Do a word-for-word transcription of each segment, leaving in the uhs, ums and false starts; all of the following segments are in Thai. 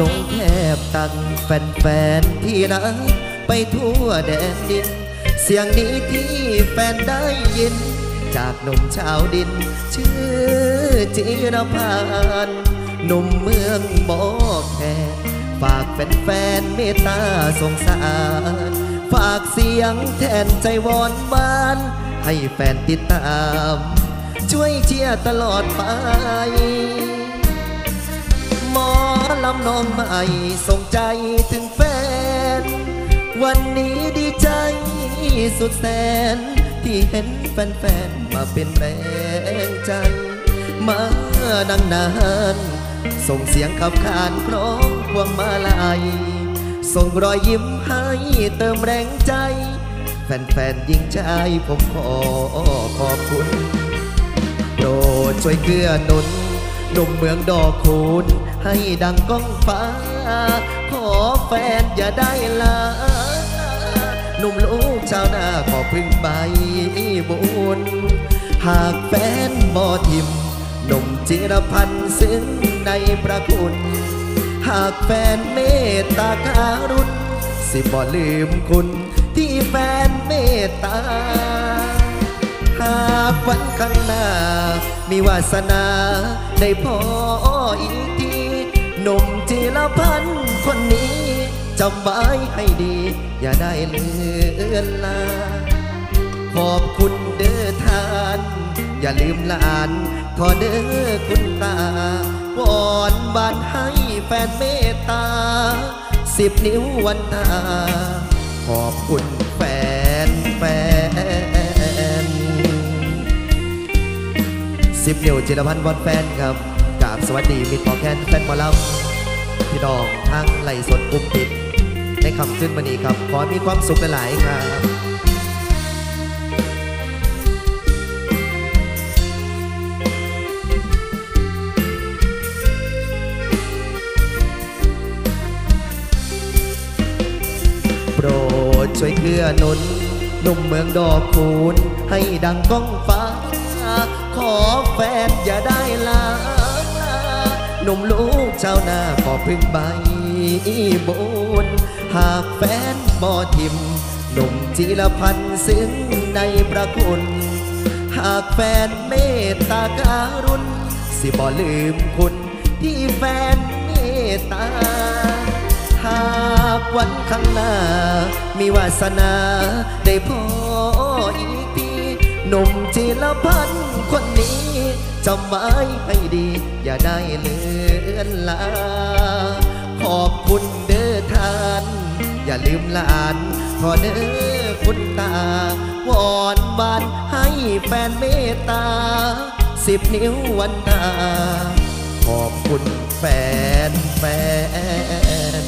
ลงแทบตันแฟนๆที่รักไปทั่วแดนดินเสียงนี้ที่แฟนได้ยินจากหนุ่มชาวดินชื่อจิรพันธ์หนุ่มเมืองหมอแขกฝากแฟนๆเมตตาสงสารฝากเสียงแทนใจวอนบ้านให้แฟนติดตามช่วยเชียร์ตลอดไปหมอลำน้องใหม่ส่งใจถึงแฟนวันนี้ดีใจสุดแสนที่เห็นแฟนๆมาเป็นแรงใจมาดังนั้นส่งเสียงขับขานคล้องพวงมาลัยส่งรอยยิ้มให้เติมแรงใจแฟนๆยิ่งใจผมขอขอบคุณโปรดช่วยเกื้อหนุนหนุ่มเมืองดอกคูณให้ดังก้องฟ้าขอแฟนอย่าได้ลาหนุ่มลูกชาวนาขอพึ่งใบบุญหากแฟนบ่ทิมหนุ่มจิรพันธ์ซึ้งในประคุณหากแฟนเมตตาการุณสิบ่ลืมคุณที่แฟนเมตตาหากวันข้างหน้ามีวาสนาได้พออีกทีหนุ่มจิรพันธ์คนนี้จำไว้ให้ดีอย่าได้เลือนลาขอบคุณเด้อท่านอย่าลืมหลานขอเด้อคุณตาวอนบ้านให้แฟนเมตตาสิบนิ้ววันตาขอบคุณแฟนแฟนสิบนิ้วจิรพันธ์วันแฟนครับกราบสวัสดีมิตรพอแค้นแฟนหมอลำพี่น้องทางไหลสดกุมปิดในคำขึ้นวันนี้ครับขอมีความสุขหลายๆครับโปรดช่วยเกื้อหนุนหนุ่มเมืองดอกคูณให้ดังก้องฟ้าขอแฟนอย่าได้ลาหนุ่มลูกชาวนาขอพึ่งใบบุญหากแฟนบ่ทิมหนุ่มจิรพันธ์ซึ้งในประคุณหากแฟนเมตตาการุณสิบ่ลืมคุณที่แฟนเมตตาหากวันข้างหน้ามีวาสนาได้พออีกทีหนุ่มจิรพันธ์คนนี้จำไว้ให้ดีอย่าได้เลือนลาขอบคุณเด้อท่านอย่าลืมหลานขอเด้อคุณตาวอนบ้านให้แฟนเมตตาสิบนิ้ววันตาขอบคุณแฟนแฟน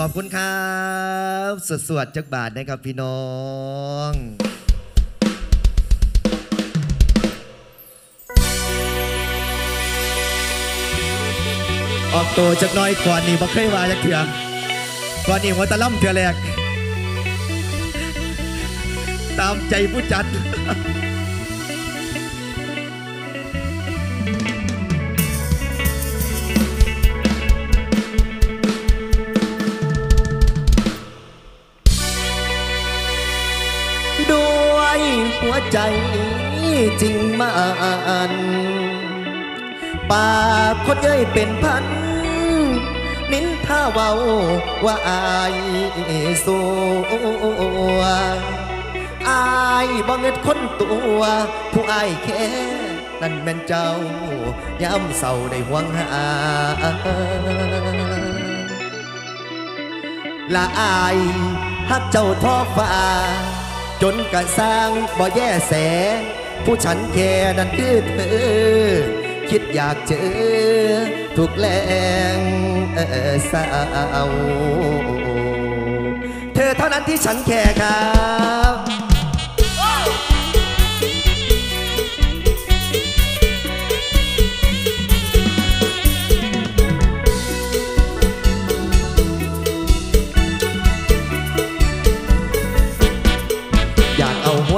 ขอบคุณครับสวดสวดจักบาทนะครับพี่น้องออกตัวจักน้อยก่อนนี่บ่เคยว่าจักเถื่อก่อนนี่หัวตะล่ำเถื่อแหลกตามใจผู้จัดด้วยหัวใจจริงมันปากคดเย้ยเป็นพันนิ้นท่าเว้าว่าอายสัวอายบ่เงิดคนตัวผู้อายแค่นั่นแม่นเจ้าย้ำเศร้าในห่วงหาละอายฮักเจ้าท้อฟ้าจนกระสร้างบ่แย่แสผู้ฉันแค่นั้นคือเธอคิดอยากเจอทุกแรงเศร้าเธอเท่านั้นที่ฉันแค่ครับ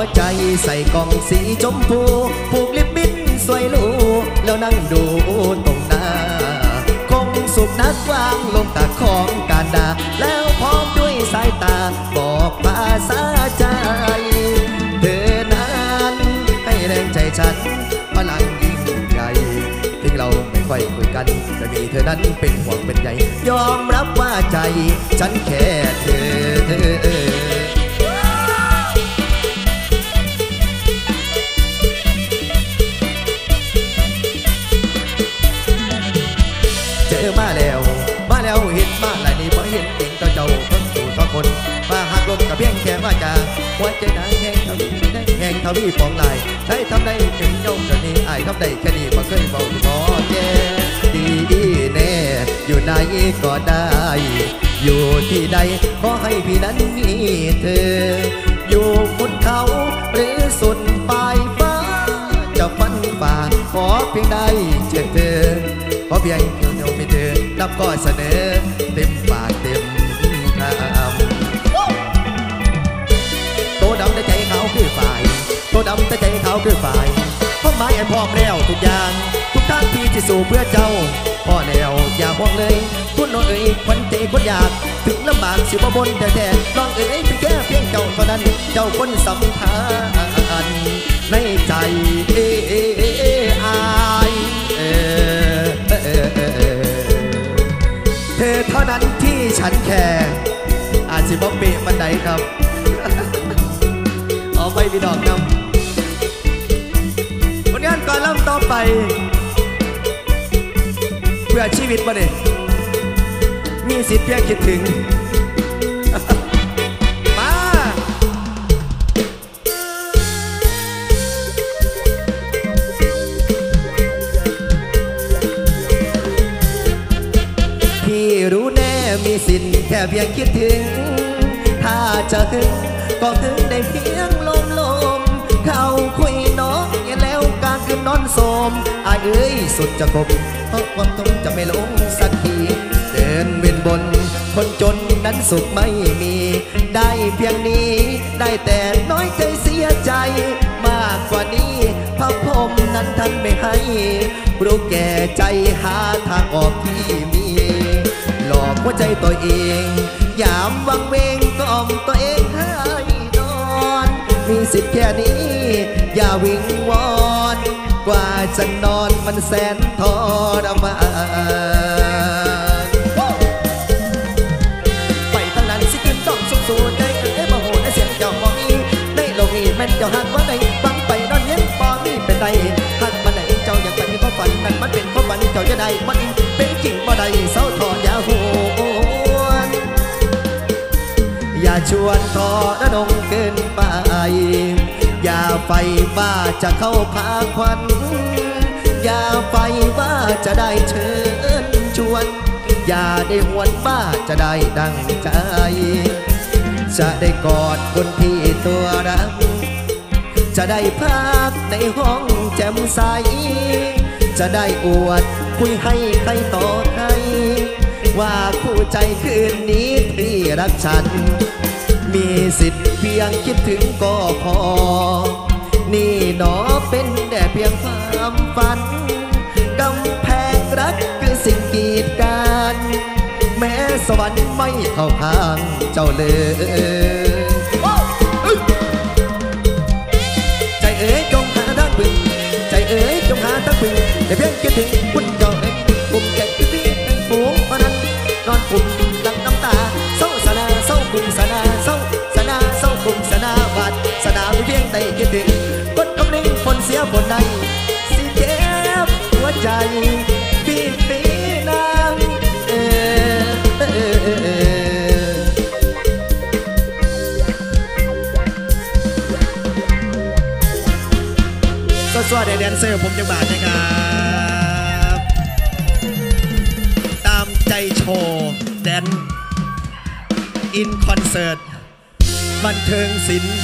วใจใส่กล่องสีชมพูผูกลิบบิ้นสวยลูแล้วนั่งดูตรงหน้าคงสุขนักวางลงตาของการด่าแล้วพร้อมด้วยสายตาบอกภาษาใจเธอนั้นให้แรงใจฉันพลังยิ่งใหญ่ทิ้งเราไม่ค่อยคุยกันแต่มีเธอนั้นเป็นห่วงเป็นใยยอมรับว่าใจฉันแค่เธอมาแล้วมาแล้วเห็นมาหลายนี่เพราะเห็นจริงต่อเจ้าเพิ่งสู่ต่อคนมาหักลมกับเพียงแค่ว่าจะหัวใจนางแห้งทวีได้แห้งทวีฟองลายใช้ทำได้ถึงยงจนนี้อายทำได้แค่นี้มาเคยเบาที่พอแย่ดีแน่อยู่ไหนก็ได้อยู่ที่ใดขอให้พี่นั้นมีเธออยู่บนเขาหรือสุดปลายฟ้าจะฟันฝ่าขอเพียงได้เจอเธอขอเพียงนับก็เสนอเต็มปากเต็มคำโตดำแต่ใจขาวคือฝ่ายโตดำแต่ใจขาวคือฝ่ายพ่อไม้อันพร้อมแล้วทุกอย่างทุกทางที่จะสู่เพื่อเจ้าพ่อแนวอย่าห่วงเลยคุณน้องเอ๋ยคนใจคนอยากถึงลำบากสิบบนแต่แต่ลองเอ๋ยไปแก้เพียงเจ้าเท่านั้นเจ้าคนสำคัญในใจเอเอเอเอไอเธอเท่านั้นที่ฉันแคร์อาจสิบ่เปะมันใดครับเอาไปพี่ดอกนำผลงานก่อนเริ่มต่อไปเพื่อชีวิตมาเนี่ยมีสิทธิ์เพียงคิดถึงรู้แน่มีสินแค่เพียงคิดถึงถ้าจะถึงก็ถึงได้เพียงลมลมเขาคุยน้องอย่าแล้วการคืนนอนโสมอายเอ้ยสุดจะกบเพราะความทุกข์จะไม่ลงสักทีเดินเวียนบนคนจนนั้นสุขไม่มีได้เพียงนี้ได้แต่น้อยใจเสียใจมากกว่านี้พระพรหมนั้นท่านไม่ให้รู้แก่ใจหาทางออกที่มีหลอกหัวใจตัวเองยามวังเวงก็อมตัวเองให้นอนมีสิทธิ์แค่นี้อย่าวิงวอนกว่าจะนอนมันแสนทรมานไปตั้งนั้นสิกินต้องสูงสูงได้เอ๋ยมาโหดได้เสียงเจ้าของนี้ได้โลกนี้แม่นเจ้าหักว่าไหนฟังไปนอนเย็นปอนี่เป็นไรหักมาไหนเจ้าอยากไปเป็นความฝันนั่นมันเป็นความฝันเจ้าจะได้มันเป็นจริงบ่ได้เศร้าทอยาโหนอย่าชวนทอระดมเกินไปอย่าไฟว่าจะเข้าพาควันอย่าไฟว่าจะได้เชิญชวนอย่าได้หวนว่าจะได้ดังใจจะได้กอดคนที่ตัวรักจะได้พักในห้องแจ่มใสจะได้อวดคุยให้ใครต่อใครว่าคู่ใจคืนนี้ที่รักฉันมีสิทธิ์เพียงคิดถึงก็พอนี่หนอเป็นแต่เพียงความฝันกำแพงรักคือสิ่งกีดกันแม้สวรรค์ไม่เข้าข้างเจ้าเลยใจเอ๋ยจงหาทางพึ่งใจเอ๋ยจงหาทางพึ่งแต่เพียงคิดถึงคุณเจ้าเองกลุ่มใจพี่พี่เป็นฝูงพนันนอนกลุ่มหลังน้ำตาเศร้าสนาเศร้ากลุ่มสนาเศร้าสนาเศร้ากลุ่มสนาบาดสนาไม่เพียงแต่คิดถึงกดกำลังฝนเสียบนในสิเจ็บหัวใจพี่พี่นางเออสวัสดีแดนเซอร์ผมจังบาทนะครับตามใจโชว์แดนอินคอนเสิร์ตบันเทิงศิลป์